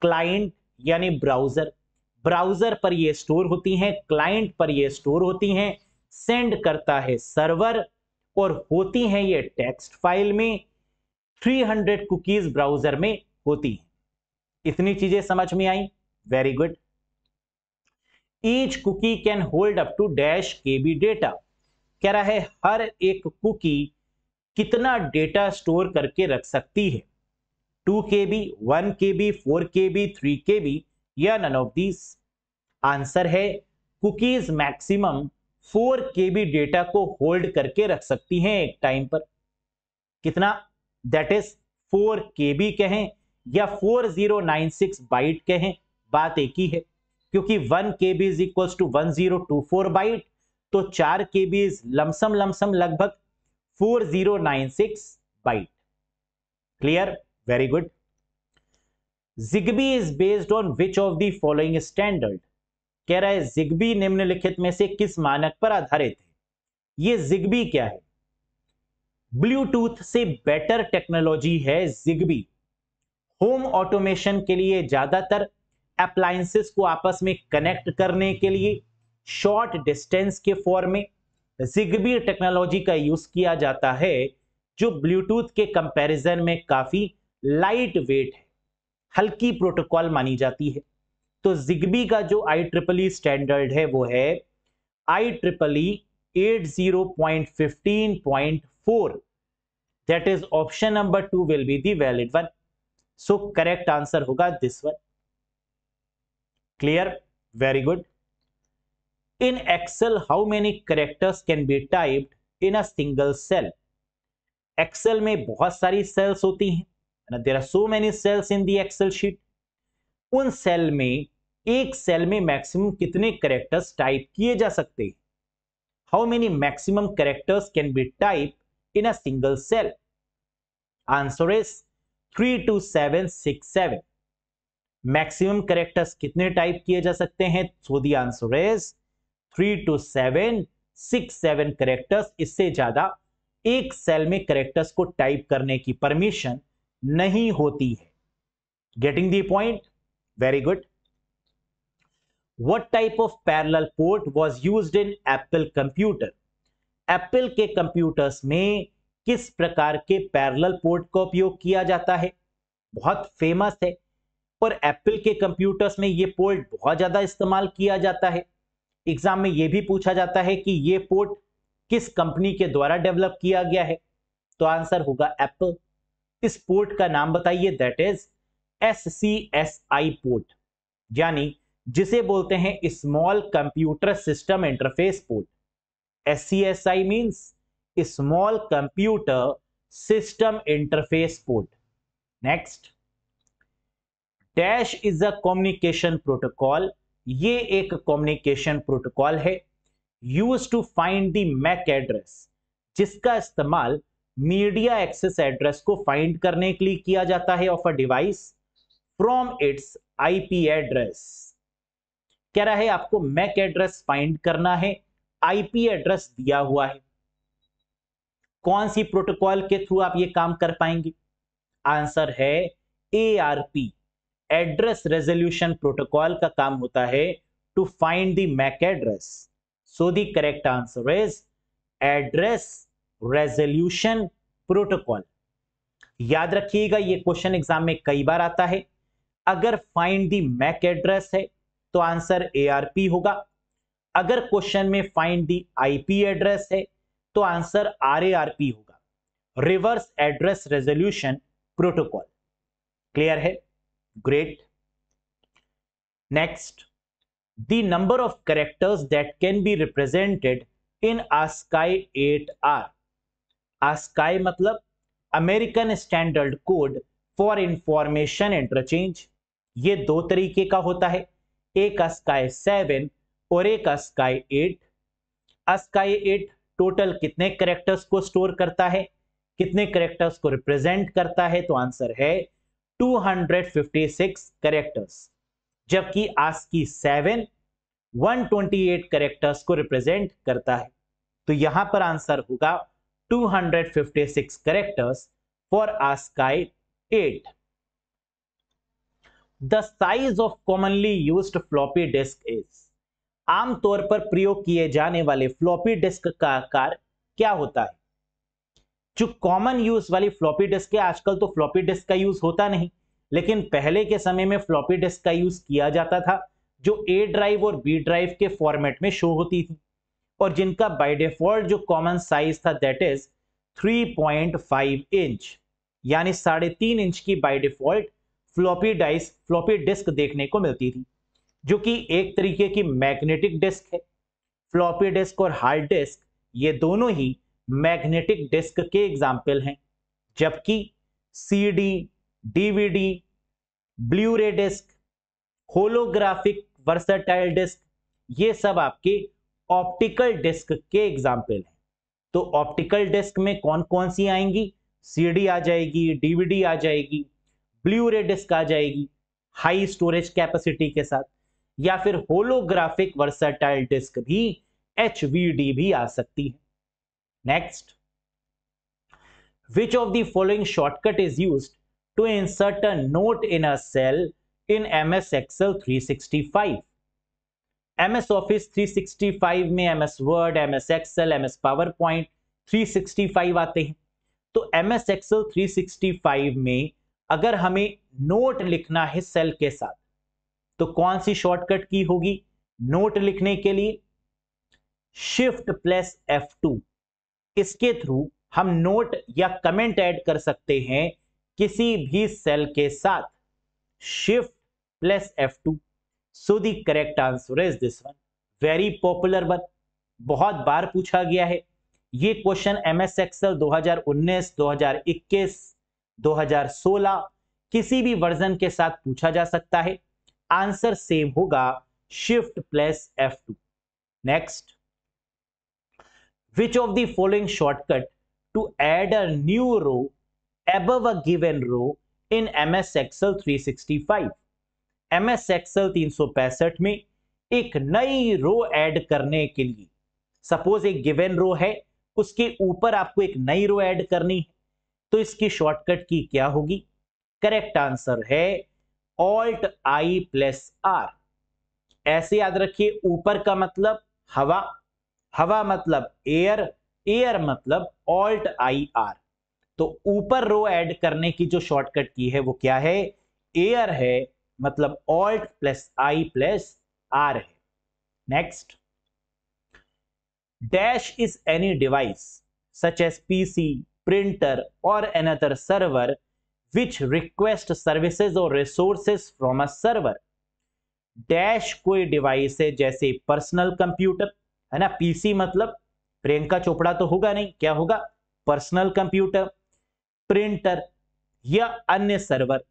क्लाइंट यानी ब्राउजर। ब्राउजर पर ये स्टोर होती हैं, क्लाइंट पर ये स्टोर होती हैं, सेंड करता है सर्वर और होती हैं ये टेक्स्ट फाइल में। 300 कुकीज ब्राउजर में होती हैं। इतनी चीजें समझ में आई? Very good. Each cookie can hold up to dash KB data. कह रहा है हर एक कुकी कितना डेटा स्टोर करके रख सकती है, 2 KB, 1 KB, 4 KB, 3 KB या none of these। आंसर है कुकीज मैक्सिमम 4 KB डेटा को होल्ड करके रख सकती हैं एक टाइम पर। कितना? दैट इज 4 KB कहें या 4096 बाइट कहें, बात एक ही है, क्योंकि 1 KB is equals to 1024 byte, तो 4 KB इज लमसम लगभग 4096 byte. Clear? Very good. Zigbee is based on which of the following standard. कह रहा है Zigbee निम्नलिखित में से किस मानक पर आधारित है। ये Zigbee क्या है? ब्लूटूथ से बेटर टेक्नोलॉजी है Zigbee, होम ऑटोमेशन के लिए ज्यादातर अप्लायंसेस को आपस में कनेक्ट करने के लिए शॉर्ट डिस्टेंस के फॉर्म में जिग्बी टेक्नोलॉजी का यूज किया जाता है, जो ब्लूटूथ के कंपैरिजन में काफी लाइट वेट है, हल्की प्रोटोकॉल मानी जाती है। तो जिग्बी का जो IEEE स्टैंडर्ड है वो है IEEE 80.15.4। That is option number 2 will be the valid one, so correct answer होगा this one. Clear? Very good. In Excel how many characters can be typed in a single cell? Excel में बहुत सारी cells होती हैं, there are so many cells in the Excel sheet. उन cell में, एक cell में मैक्सिमम कितने कैरेक्टर्स टाइप किए जा सकते हैं? How many maximum characters can be type in a single cell? Answer is 32767। Maximum characters कितने टाइप किए जा सकते हैं? So the answer is 32767 characters. इससे ज्यादा एक सेल में कैरेक्टर्स को टाइप करने की परमिशन नहीं होती है। Getting the point? Very good. What type of parallel port was used in Apple computer? Apple के computers में किस प्रकार के parallel port का उपयोग किया जाता है? बहुत famous है और Apple के computers में ये port बहुत ज़्यादा इस्तेमाल किया जाता है। एग्जाम में ये भी पूछा जाता है कि ये port किस कंपनी के द्वारा डेवलप किया गया है, तो आंसर होगा Apple। इस पोर्ट का नाम बताइए, दैट इज SCSI पोर्ट, यानी जिसे बोलते हैं small computer system interface port. SCSI means small computer system interface port. Next, dash is a communication protocol, ये एक कम्युनिकेशन प्रोटोकॉल है use to find the MAC address, जिसका इस्तेमाल मीडिया एक्सेस एड्रेस को फाइंड करने के लिए किया जाता है of a device from its IP address. कह रहा है आपको मैक एड्रेस फाइंड करना है, IP एड्रेस दिया हुआ है, कौन सी प्रोटोकॉल के थ्रू आप ये काम कर पाएंगे? आंसर है ARP, एड्रेस रेजोल्यूशन प्रोटोकॉल का काम होता है to find the MAC address. So the correct answer is address resolution protocol. याद रखिएगा ये क्वेश्चन एग्जाम में कई बार आता है। अगर फाइंड द मैक एड्रेस है तो आंसर ARP होगा। अगर क्वेश्चन में फाइंड दी IP एड्रेस है तो आंसर RARP होगा, reverse address resolution protocol. Clear है? Great. Next, the number of characters that can be represented in ASCII 8R। ASCII मतलब American standard code for information interchange. ये दो तरीके का होता है, एक ASCII 7 और एक ASCII 8। ASCII 8 टोटल कितने कैरेक्टर्स को स्टोर करता है, कितने कैरेक्टर्स को रिप्रेजेंट करता है? तो आंसर है 256 कैरेक्टर्स, जबकि ASCII 7 128 कैरेक्टर्स को रिप्रेजेंट करता है। तो यहां पर आंसर होगा 256 characters for ASCII 8। The size of commonly used floppy disk is, आमतौर पर प्रयोग किए जाने वाले फ्लॉपी डिस्क का आकार क्या होता है? जो कॉमन यूज वाली फ्लॉपी डिस्क है, आजकल तो फ्लॉपी डिस्क का यूज होता नहीं, लेकिन पहले के समय में फ्लॉपी डिस्क का यूज किया जाता था, जो A ड्राइव और B ड्राइव के फॉर्मेट में शो होती थी और जिनका बाय डिफॉल्ट जो कॉमन साइज था दैट इज 3.5 इंच, यानी 3.5 इंच की बाय डिफॉल्ट फ्लॉपी डिस्क देखने को मिलती थी, जो कि एक तरीके की मैग्नेटिक डिस्क है। फ्लॉपी डिस्क और हार्ड डिस्क ये दोनों ही मैग्नेटिक डिस्क के एग्जाम्पल हैं, जबकि CD, DVD, Blu ray disk, holographic versatile disk, ये सब आपके ऑप्टिकल डिस्क के एग्जाम्पल हैं। तो ऑप्टिकल डिस्क में कौन कौन सी आएंगी? CD आ जाएगी, DVD आ जाएगी, ब्लूरे डिस्क आ जाएगी हाई स्टोरेज कैपेसिटी के साथ, या फिर होलोग्राफिक वर्सटाइल डिस्क भी, HVD भी आ सकती है। Next, which of the following shortcut is used to insert a note in a cell in MS Excel 365. MS Office 365 में MS Word, MS Excel, MS PowerPoint 365 आते हैं। तो MS Excel 365 में अगर हमें नोट लिखना है सेल के साथ, तो कौन सी शॉर्टकट की होगी नोट लिखने के लिए? Shift plus F2। इसके थ्रू हम नोट या कमेंट ऐड कर सकते हैं किसी भी सेल के साथ। Shift plus F2। So the correct answer is this one, very popular one, बहुत बार पूछा गया है ये क्वेश्चन। एमएस एक्सेल 2019, 2021, 2016 किसी भी वर्जन के साथ पूछा जा सकता है। आंसर सेम होगा shift plus F2। Next, which of the following shortcut to add a new row above a given row in MS Excel 365। MS Excel 365 में एक नई रो ऐड करने के लिए, सपोज एक गिवन रो है, उसके ऊपर आपको एक नई रो ऐड करनी है, तो इसकी शॉर्टकट की क्या होगी? करेक्ट आंसर है ऑल्ट आई प्लस आर। ऐसे याद रखिए, ऊपर का मतलब हवा, हवा मतलब एयर, एयर मतलब ऑल्ट आई आर। तो ऊपर रो ऐड करने की जो शॉर्टकट की है वो क्या है? एयर है, मतलब alt plus I plus R है। Next, dash is any device such as PC, printer और another server which request services और resources from a server. Dash कोई डिवाइस है, जैसे पर्सनल कंप्यूटर है ना, पीसी मतलब प्रियंका चोपड़ा तो होगा नहीं, क्या होगा? पर्सनल कंप्यूटर, प्रिंटर या अन्य सर्वर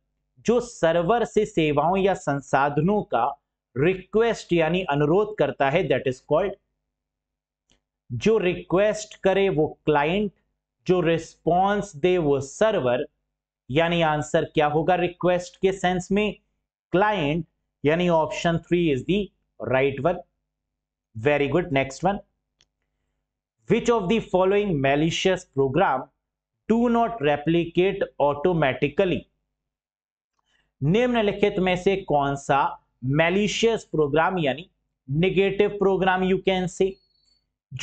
जो सर्वर से सेवाओं या संसाधनों का रिक्वेस्ट यानी अनुरोध करता है, दैट इज कॉल्ड। जो रिक्वेस्ट करे वो क्लाइंट, जो रिस्पॉन्स दे वो सर्वर, यानी आंसर क्या होगा रिक्वेस्ट के सेंस में? क्लाइंट, यानी option 3 is the right one. Very good. Next one, which of the following malicious program do not replicate automatically? निम्नलिखित में से कौन सा malicious program यानी negative program you can say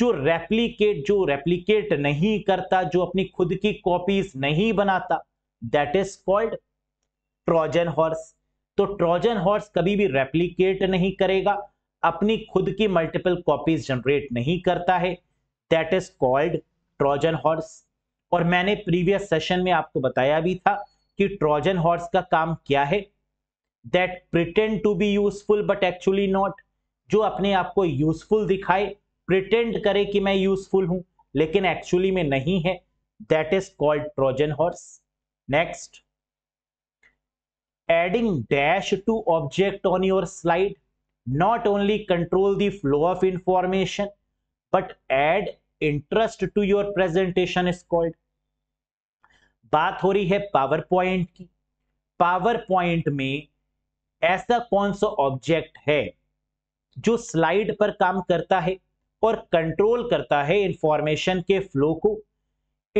जो replicate नहीं करता, जो अपनी खुद की copies नहीं बनाता, that is called Trojan horse। तो Trojan horse कभी भी replicate नहीं करेगा, अपनी खुद की multiple copies generate नहीं करता है, That is called Trojan horse। और मैंने प्रीवियस सेशन में आपको बताया भी था कि Trojan horse का काम क्या है? That pretend to be useful but actually not। जो अपने आप को यूजफुल दिखाए, प्रिटेंड करे कि मैं यूजफुल हूं लेकिन एक्चुअली में नहीं है, That is called Trojan horse। Next, adding dash to object on your slide not only control the flow of information but add interest to your presentation is called। बात हो रही है पावर पॉइंट की। PowerPoint में ऐसा कौन सा object है जो स्लाइड पर काम करता है और कंट्रोल करता है इंफॉर्मेशन के फ्लो को,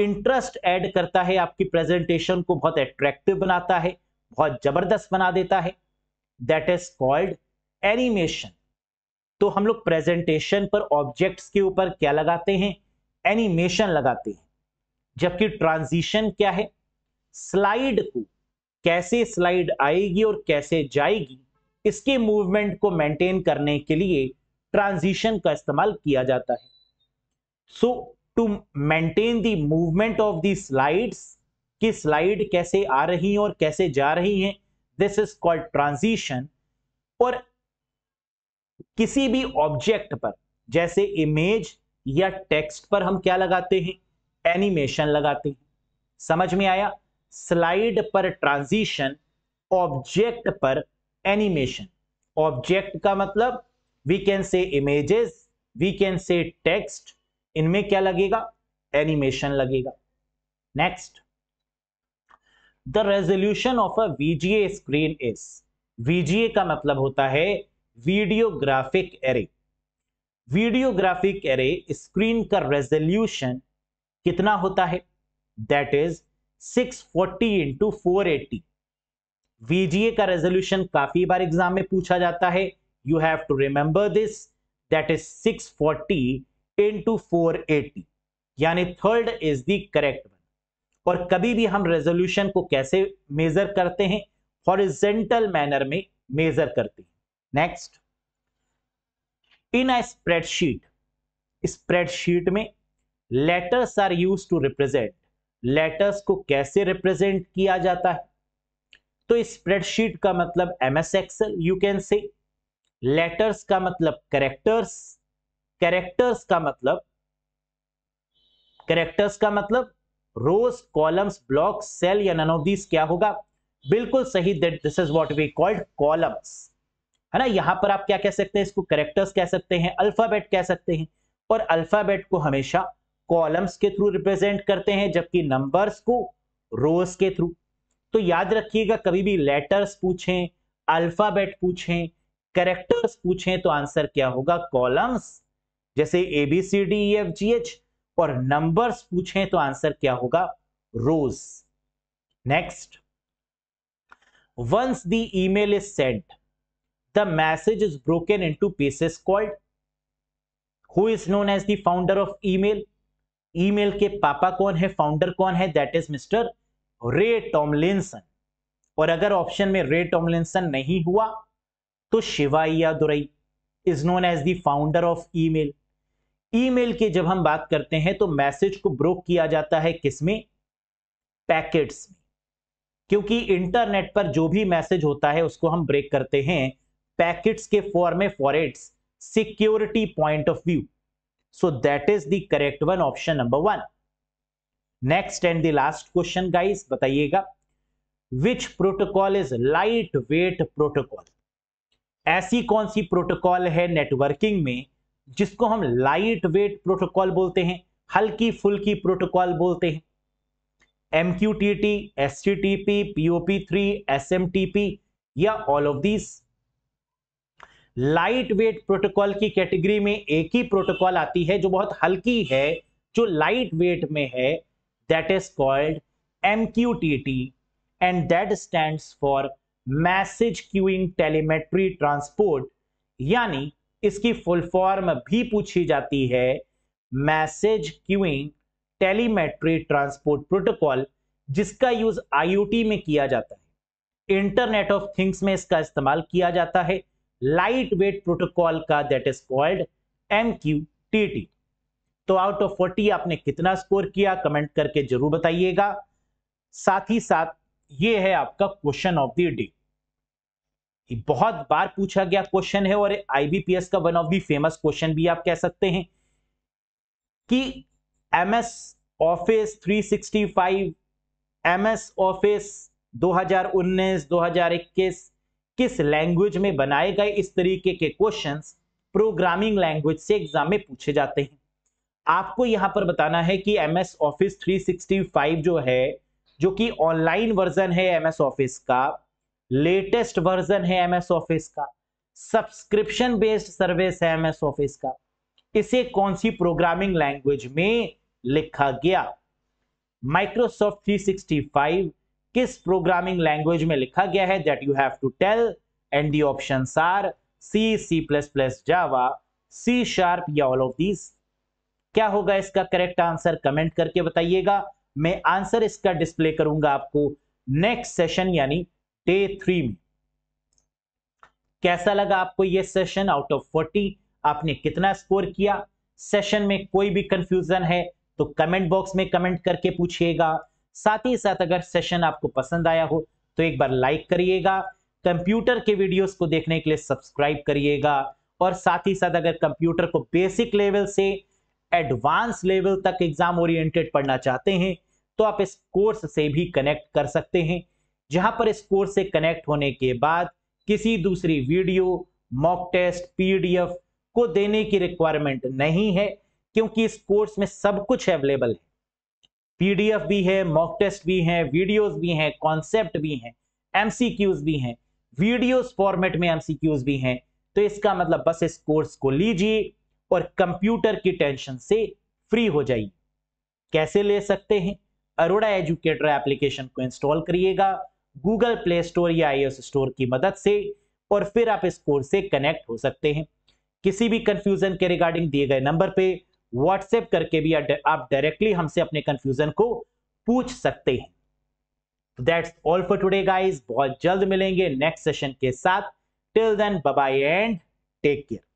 इंटरेस्ट ऐड करता है, आपकी प्रेजेंटेशन को बहुत अट्रैक्टिव बनाता है, बहुत जबरदस्त बना देता है, दैट इज कॉल्ड एनिमेशन। तो हम लोग प्रेजेंटेशन पर ऑब्जेक्ट्स के ऊपर क्या लगाते हैं? एनिमेशन लगाते हैं। जबकि ट्रांजिशन क्या है? स्लाइड को, कैसे स्लाइड आएगी और कैसे जाएगी, इसके मूवमेंट को मेंटेन करने के लिए ट्रांजिशन का इस्तेमाल किया जाता है। So to maintain the movement of the slides, कि स्लाइड कैसे आ रही है और कैसे जा रही है, दिस इज कॉल्ड ट्रांजिशन। और किसी भी ऑब्जेक्ट पर जैसे इमेज या टेक्स्ट पर हम क्या लगाते हैं? एनिमेशन लगाते हैं। समझ में आया? स्लाइड पर ट्रांजिशन, ऑब्जेक्ट पर एनिमेशन। ऑब्जेक्ट का मतलब we can say images, we can say text, इनमें क्या लगेगा? एनिमेशन लगेगा। Next, the resolution of a VGA screen is. VGA का मतलब होता है videographic array. Videographic array screen का रेजोल्यूशन कितना होता है? That is 640 into 480। VGA का रेजोल्यूशन काफी बार एग्जाम में पूछा जाता है, you have to remember this, that is 640 into 480, यानी third is the correct one. और कभी भी हम रेजोल्यूशन को कैसे मेजर करते हैं? हॉरिजॉन्टल मैनर में मेजर करते हैं। Next, in a spreadsheet, spreadsheet में letters are use to represent, letters को कैसे रिप्रेजेंट किया जाता है? तो स्प्रेडशीट का मतलब MS Excel you can say, letters का मतलब कैरेक्टर्स, कैरेक्टर्स का मतलब रोज, कॉलम्स, ब्लॉक, सेल या नन ऑफ दीज क्या होगा? बिल्कुल सही, that this is what we called columns, है ना। यहां पर आप क्या कह सकते हैं? इसको कैरेक्टर्स कह सकते हैं, अल्फाबेट कह सकते हैं, और अल्फाबेट को हमेशा कॉलम्स के थ्रू रिप्रेजेंट करते हैं, जबकि नंबर्स को रोज के थ्रू। तो याद रखिएगा, कभी भी लेटर्स पूछें, अल्फाबेट पूछें, कैरेक्टर्स पूछें, तो आंसर क्या होगा? कॉलम्स, जैसे ABCDEFGH, और नंबर्स पूछें तो आंसर क्या होगा? Rows. Next, once the email is sent, the message is broken into pieces called, who is known as the founder of email? email के पापा कौन है, फाउंडर कौन है? that is Mr. Ray Tomlinson. और अगर ऑप्शन में रे टॉमलिंसन नहीं हुआ तो शिवाइया Durai is known as the founder of email। Email की जब हम बात करते हैं तो मैसेज को ब्रोक किया जाता है किसमें? पैकेट्स में, क्योंकि इंटरनेट पर जो भी मैसेज होता है उसको हम ब्रेक करते हैं पैकेट्स के फॉर्म में, for its security point of view. So that is the correct one, option number one. Next and the last question guys, बताइएगा, which protocol is lightweight protocol? ऐसी कौन सी प्रोटोकॉल है networking में जिसको हम light weight protocol बोलते हैं, हल्की फुल्की प्रोटोकॉल बोलते हैं? MQTT, HTTP, POP3, SMTP या all of these? Lightweight protocol की कैटेगरी में एक ही प्रोटोकॉल आती है जो बहुत हल्की है, जो लाइट वेट में है, that is called MQTT, and that stands for message queuing telemetry transport, यानी इसकी फुल फॉर्म भी पूछी जाती है, message queuing telemetry transport protocol, जिसका यूज IoT में किया जाता है, इंटरनेट ऑफ थिंग्स में इसका इस्तेमाल किया जाता है, लाइट वेट प्रोटोकॉल का, दैट इज कॉल्ड MQTT। तो आउट ऑफ 40 आपने कितना स्कोर किया, कमेंट करके जरूर बताइएगा। साथ ही साथ ये है आपका क्वेश्चन ऑफ द डे, बहुत बार पूछा गया क्वेश्चन है और IBPS का one of the famous question भी आप कह सकते हैं, कि MS ऑफिस 365, MS ऑफिस 2019, 2021 किस लैंग्वेज में बनाए गए? इस तरीके के क्वेश्चंस प्रोग्रामिंग लैंग्वेज से एग्जाम में पूछे जाते हैं। आपको यहां पर बताना है कि MS ऑफिस 365 जो है, जो कि ऑनलाइन वर्जन है MS ऑफिस का, लेटेस्ट वर्जन है MS ऑफिस का, सब्सक्रिप्शन बेस्ड सर्विस है MS ऑफिस का, इसे कौन सी प्रोग्रामिंग लैंग्वेज में लिखा गया? माइक्रोसॉफ्ट 365 किस प्रोग्रामिंग लैंग्वेज में लिखा गया है? That you have to tell, and the options are C, C++, Java, C#, या ऑल ऑफ दीज। क्या होगा इसका करेक्ट आंसर? कमेंट करके बताइएगा, मैं आंसर इसका डिस्प्ले करूंगा आपको नेक्स्ट सेशन यानी डे 3 में। कैसा लगा आपको ये सेशन? आउट ऑफ 40 आपने कितना स्कोर किया? सेशन में कोई भी कंफ्यूजन है तो कमेंट बॉक्स में कमेंट करके पूछिएगा। साथ ही साथ अगर सेशन आपको पसंद आया हो तो एक बार लाइक करिएगा, कंप्यूटर के वीडियोस को देखने के लिए सब्सक्राइब करिएगा, और साथ ही साथ अगर कंप्यूटर को बेसिक लेवल से एडवांस लेवल तक एग्जाम ओरिएंटेड पढ़ना चाहते हैं तो आप इस कोर्स से भी कनेक्ट कर सकते हैं, जहां पर इस कोर्स से कनेक्ट होने के बाद किसी दूसरी वीडियो, मॉक टेस्ट, PDF को देने की रिक्वायरमेंट नहीं है, क्योंकि इस कोर्स में सब कुछ अवेलेबल है, PDF भी है, मॉक टेस्ट भी है, वीडियोस भी हैं, कॉन्सेप्ट भी हैं, MCQs भी हैं, वीडियोस फॉर्मेट में MCQs भी हैं। तो इसका मतलब बस इस कोर्स को लीजिए और कंप्यूटर की टेंशन से फ्री हो जाइए। कैसे ले सकते हैं? अरोड़ा एजुकेटर एप्लीकेशन को इंस्टॉल करिएगा गूगल प्ले स्टोर या iOS स्टोर की मदद से, और फिर आप इस कोर्स से कनेक्ट हो सकते हैं। किसी भी कंफ्यूजन के रिगार्डिंग दिए गए नंबर पे व्हाट्सएप करके भी आप डायरेक्टली हमसे अपने कंफ्यूजन को पूछ सकते हैं। That's all for today guys, बहुत जल्द मिलेंगे नेक्स्ट सेशन के साथ। Till then bye bye and take care.